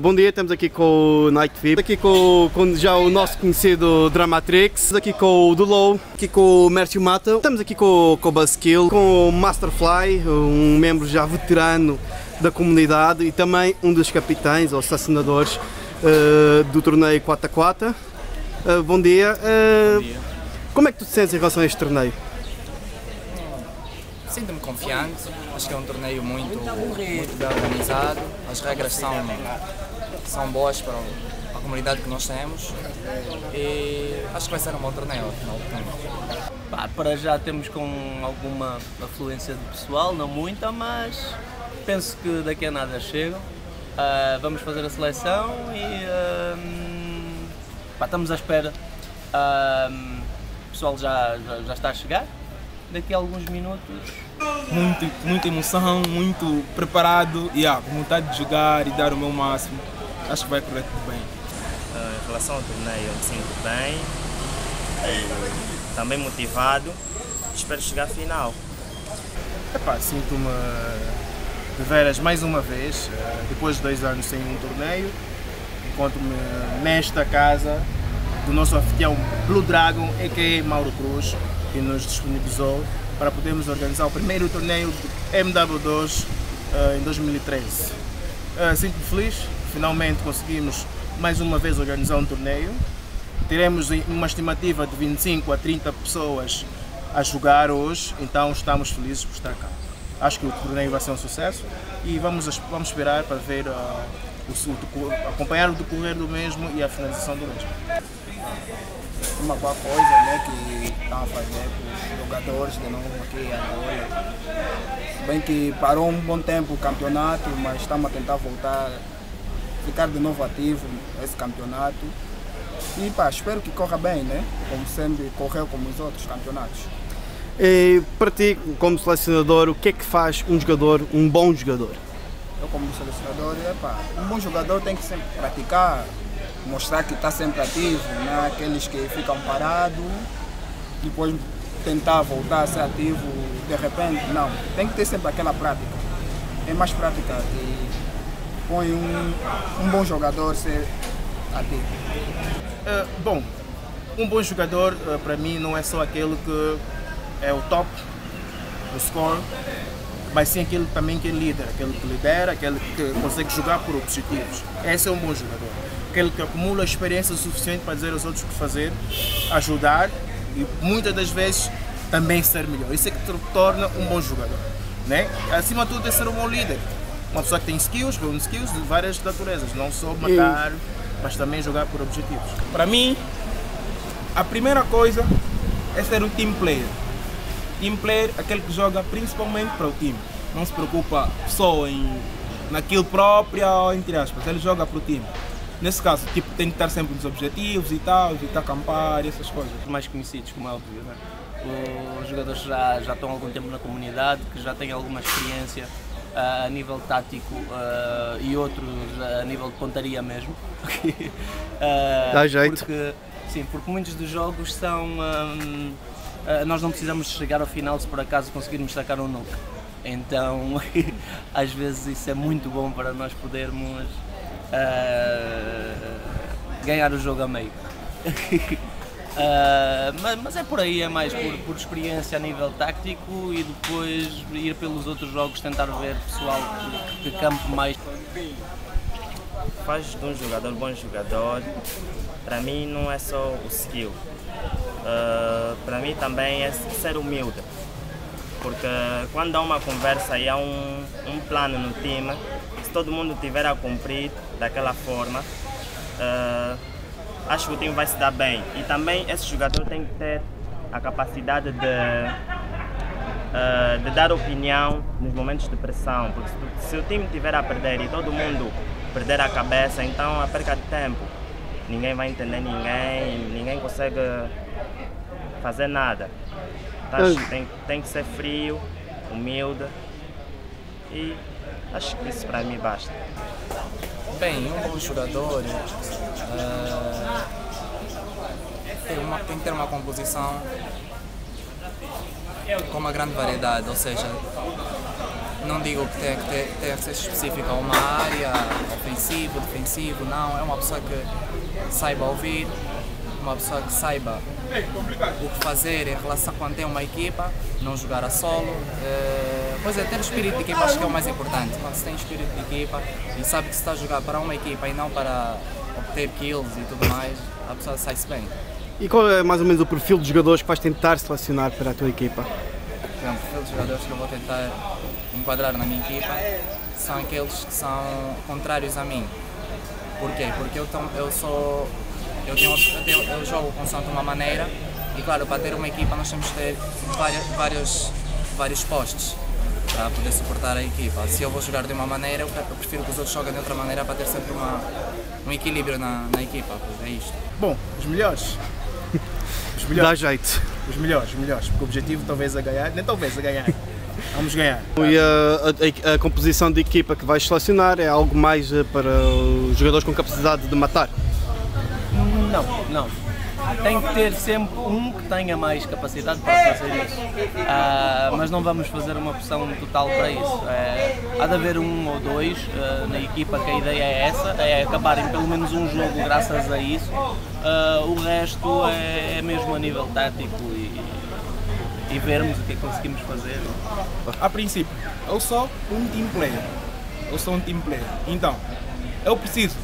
Bom dia, estamos aqui com o Night Vip, aqui com já o nosso conhecido Dramatrix, aqui com o Dolow, aqui com o Mércio Mata, estamos aqui com o Buzzkill, com o Masterfly, um membro já veterano da comunidade e também um dos capitães ou assassinadores do torneio Kwata-Kwata. Bom dia. Bom dia. Como é que tu te sentes em relação a este torneio? Sinto-me confiante, acho que é um torneio muito bem organizado, as regras são boas para a comunidade que nós temos e acho que vai ser um bom torneio ao final do tempo. Para já temos com alguma afluência de pessoal, não muita, mas penso que daqui a nada chegam. Vamos fazer a seleção e estamos à espera. O pessoal já está a chegar. Daqui a alguns minutos. Muita emoção, muito preparado e com vontade de jogar e dar o meu máximo. Acho que vai correr tudo bem. Em relação ao torneio, eu me sinto bem, também motivado, espero chegar à final. Sinto-me de veras mais uma vez, depois de 2 anos sem um torneio, encontro-me nesta casa do nosso anfitrião Blue Dragon, a.k.a. Mauro Cruz, que nos disponibilizou para podermos organizar o primeiro torneio do MW2 em 2013. Sinto-me feliz, finalmente conseguimos mais uma vez organizar um torneio. Teremos uma estimativa de 25 a 30 pessoas a jogar hoje, então estamos felizes por estar cá. Acho que o torneio vai ser um sucesso e vamos esperar para ver, acompanhar o decorrer do mesmo e a finalização do mesmo. Uma boa coisa, né, que estão a fazer com os jogadores de novo aqui em Angola. Bem que parou um bom tempo o campeonato, mas estamos a tentar voltar, ficar de novo ativo esse campeonato. E espero que corra bem, né, como sempre correu como os outros campeonatos. E para ti, como selecionador, o que é que faz um jogador, um bom jogador? Eu como selecionador, um bom jogador tem que sempre praticar, mostrar que está sempre ativo, né? Aqueles que ficam parados, depois tentar voltar a ser ativo de repente, não. Tem que ter sempre aquela prática, é mais prática que põe um bom jogador ser ativo. Um bom jogador para mim não é só aquele que é o top, o score, mas sim aquele também que é líder, aquele que lidera, aquele que consegue jogar por objetivos. Esse é um bom jogador. Aquele que acumula experiência suficiente para dizer aos outros o que fazer, ajudar e muitas das vezes também ser melhor. Isso é que torna um bom jogador, né? Acima de tudo é ser um bom líder. Uma pessoa que tem skills de várias naturezas, não só matar, mas também jogar por objetivos. Para mim, a primeira coisa é ser um team player. Team player, aquele que joga principalmente para o time. Não se preocupa só naquilo próprio, entre aspas, ele joga para o time. Nesse caso, tem que estar sempre nos objetivos e tal, evitar acampar e essas coisas. Os mais conhecidos, como é óbvio, né? Os jogadores já estão há algum tempo na comunidade, que já têm alguma experiência a nível tático e outros a nível de pontaria mesmo. Dá jeito. Porque muitos dos jogos são... nós não precisamos chegar ao final se por acaso conseguirmos sacar um nuke. Então, às vezes isso é muito bom para nós podermos... ganhar o jogo a meio. mas é por aí, é mais por experiência a nível tático e depois ir pelos outros jogos, tentar ver pessoal que campe mais. Faz de um jogador bom jogador, para mim não é só o skill, para mim também é ser humilde, porque quando há uma conversa e há um plano no time, se todo mundo tiver a cumprir daquela forma, acho que o time vai se dar bem. E também esse jogador tem que ter a capacidade de dar opinião nos momentos de pressão, porque se o time tiver a perder e todo mundo perder a cabeça, então é perca de tempo. Ninguém vai entender ninguém consegue fazer nada. Então, tem que ser frio, humilde e... acho que isso para mim basta. Bem, um bom jogador tem que ter uma composição com uma grande variedade, ou seja, Não digo que deve ser específico a uma área, ofensivo, defensivo, não. É uma pessoa que saiba ouvir, uma pessoa que saiba o que fazer em relação a quando tem uma equipa, não jogar a solo. Pois é, ter espírito de equipa acho que é o mais importante. Quando se tem espírito de equipa e sabe que se está a jogar para uma equipa e não para obter kills e tudo mais, a pessoa sai-se bem. E qual é mais ou menos o perfil de jogadores que vais tentar selecionar para a tua equipa? Então, o perfil de jogadores que eu vou tentar enquadrar na minha equipa são aqueles que são contrários a mim. Porquê? Porque eu jogo com som de uma maneira e, claro, para ter uma equipa nós temos que ter vários postos para poder suportar a equipa. Se eu vou jogar de uma maneira, eu prefiro que os outros joguem de outra maneira para ter sempre um equilíbrio na equipa. É isto. Bom, os melhores. Os melhores. Dá jeito. Os melhores, porque o objetivo talvez é ganhar, nem talvez é ganhar. Vamos ganhar. E a composição de equipa que vais selecionar é algo mais para os jogadores com capacidade de matar? Não, não. Tem que ter sempre um que tenha mais capacidade para fazer isso. Mas não vamos fazer uma opção total para isso. Há de haver um ou dois na equipa que a ideia é essa, é acabarem pelo menos um jogo graças a isso. O resto é mesmo a nível tático e vermos o que conseguimos fazer. A princípio, eu sou um team player. Então, eu preciso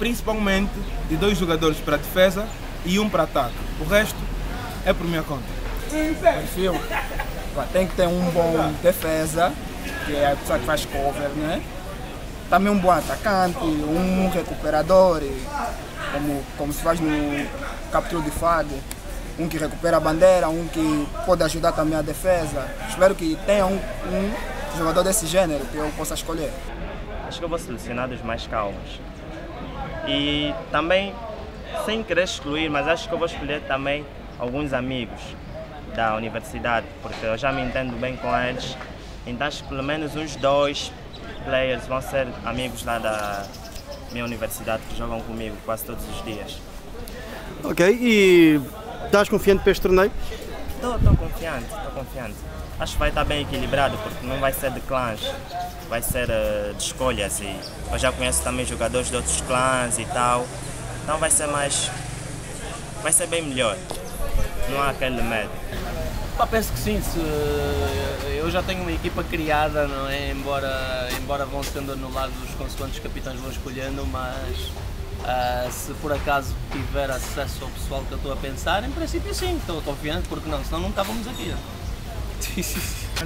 principalmente de dois jogadores para a defesa e um para ataque. O resto é por minha conta. Perfil. Tem que ter um bom defesa, que é a pessoa que faz cover, né? Também um bom atacante, um recuperador, como se faz no captura de flag. Um que recupera a bandeira, um que pode ajudar também a defesa. Espero que tenha um jogador desse gênero que eu possa escolher. Acho que eu vou selecionar dos mais calmos. E também, sem querer excluir, mas acho que eu vou escolher também alguns amigos da universidade, porque eu já me entendo bem com eles. Então acho que pelo menos uns 2 players vão ser amigos lá da minha universidade que jogam comigo quase todos os dias. Ok, e estás confiante para este torneio? Estou confiante. Acho que vai estar bem equilibrado, porque não vai ser de clãs, vai ser de escolhas. E eu já conheço também jogadores de outros clãs e tal. Então vai ser bem melhor, não há aquele medo. Pá, penso que sim, eu já tenho uma equipa criada, não é? Embora vão sendo anulados os consoantes que os capitães vão escolhendo, mas se por acaso tiver acesso ao pessoal que eu estou a pensar, em princípio sim, estou confiante, porque não, senão não estávamos aqui.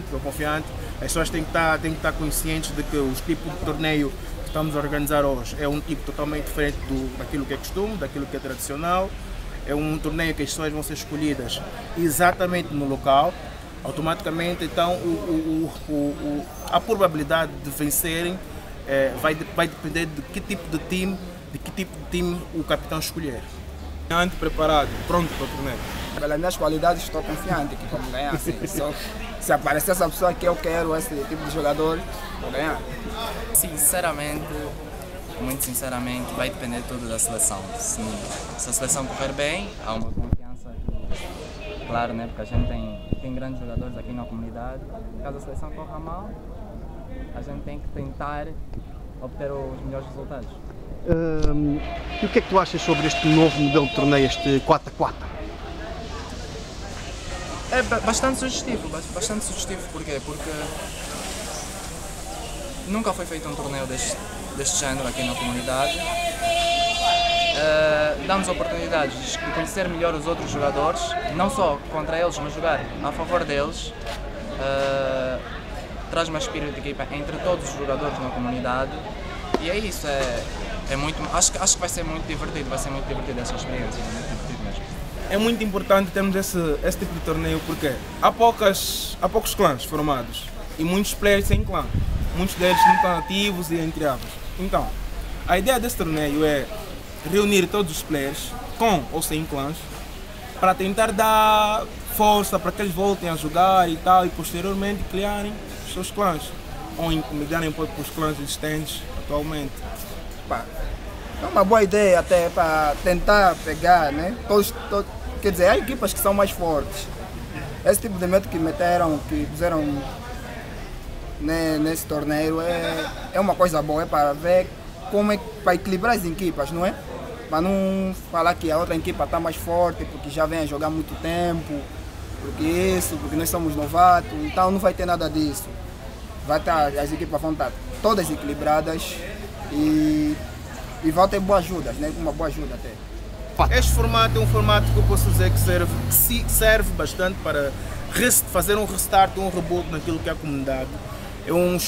Estou confiante, as pessoas têm que estar conscientes de que os tipos de torneio estamos a organizar hoje é um tipo totalmente diferente daquilo que é costume, daquilo que é tradicional. É um torneio que as pessoas vão ser escolhidas exatamente no local. Automaticamente, então, a probabilidade de vencerem vai depender de que tipo de time, o capitão escolher. Confiante, preparado, pronto para o torneio. Pelas minhas qualidades, estou confiante que vamos ganhar. Assim, se aparecer essa pessoa que eu quero, esse tipo de jogador, vou ganhar. Sinceramente, muito sinceramente, vai depender tudo da seleção. Se a seleção correr bem, há uma confiança que, claro, né, porque a gente tem grandes jogadores aqui na comunidade. Caso a seleção corra mal, a gente tem que tentar obter os melhores resultados. E o que é que tu achas sobre este novo modelo de torneio, este Kwata-Kwata? É bastante sugestivo, porquê? Porque nunca foi feito um torneio deste género aqui na comunidade. Dá-nos oportunidades de conhecer melhor os outros jogadores, não só contra eles, mas jogar a favor deles. Traz mais espírito de equipa entre todos os jogadores na comunidade. E é isso, acho que vai ser muito divertido, essa experiência, é muito divertido mesmo. É muito importante termos esse tipo de torneio, porque há poucos clãs formados e muitos players sem clã. Muitos deles não estão ativos e entre aspas. Então, a ideia desse torneio é reunir todos os players, com ou sem clãs, para tentar dar força para que eles voltem a jogar e tal, e posteriormente criarem os seus clãs, ou intimidarem um pouco os clãs existentes atualmente. Pá, é uma boa ideia até para tentar pegar, né? Quer dizer, há equipas que são mais fortes. Esse tipo de método que meteram, que fizeram né, nesse torneio é uma coisa boa, é para ver como é para equilibrar as equipas, não é? Para não falar que a outra equipa está mais forte porque já vem a jogar há muito tempo, porque isso, porque nós somos novatos, então não vai ter nada disso. Vai estar, as equipas vão estar todas equilibradas e vão ter boas ajudas, né? Uma boa ajuda até. Este formato é um formato que eu posso dizer que serve bastante para fazer um restart, um reboot naquilo que é a comunidade. É um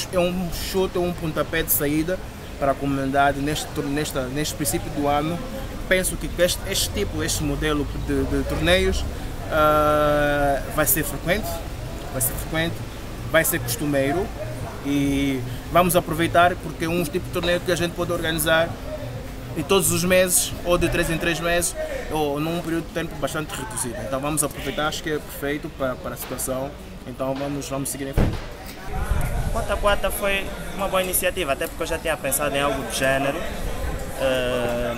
chute, é um pontapé de saída para a comunidade neste princípio do ano. Penso que este modelo de torneios vai ser costumeiro e vamos aproveitar porque é um tipo de torneio que a gente pode organizar em todos os meses, ou de 3 em 3 meses, ou num período de tempo bastante reduzido. Então vamos aproveitar, acho que é perfeito para a situação, então vamos seguir em frente. Kwata-Kwata foi uma boa iniciativa, até porque eu já tinha pensado em algo do género,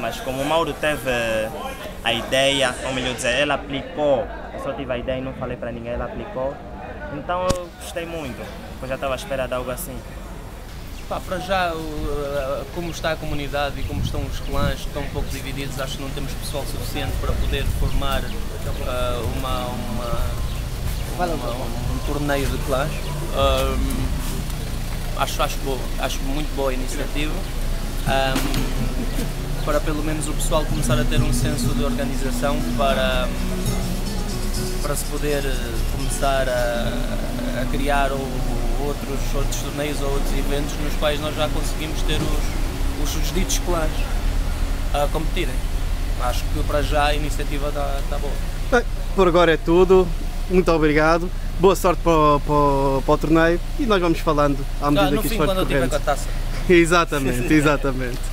mas como o Mauro teve a ideia, ou melhor dizer, ele aplicou, eu só tive a ideia e não falei para ninguém, ele aplicou, então eu gostei muito, eu já estava à espera de algo assim. Para já, como está a comunidade e como estão os clãs, estão um pouco divididos, acho que não temos pessoal suficiente para poder formar um torneio de clãs. Acho muito boa a iniciativa, para pelo menos o pessoal começar a ter um senso de organização para se poder começar a criar outros torneios ou outros eventos nos quais nós já conseguimos ter os ditos clãs a competirem. Acho que para já a iniciativa está boa. Bem, por agora é tudo, muito obrigado, boa sorte para o torneio e nós vamos falando à medida que isto for correndo. No fim, quando eu tiver com a taça. Exatamente, exatamente.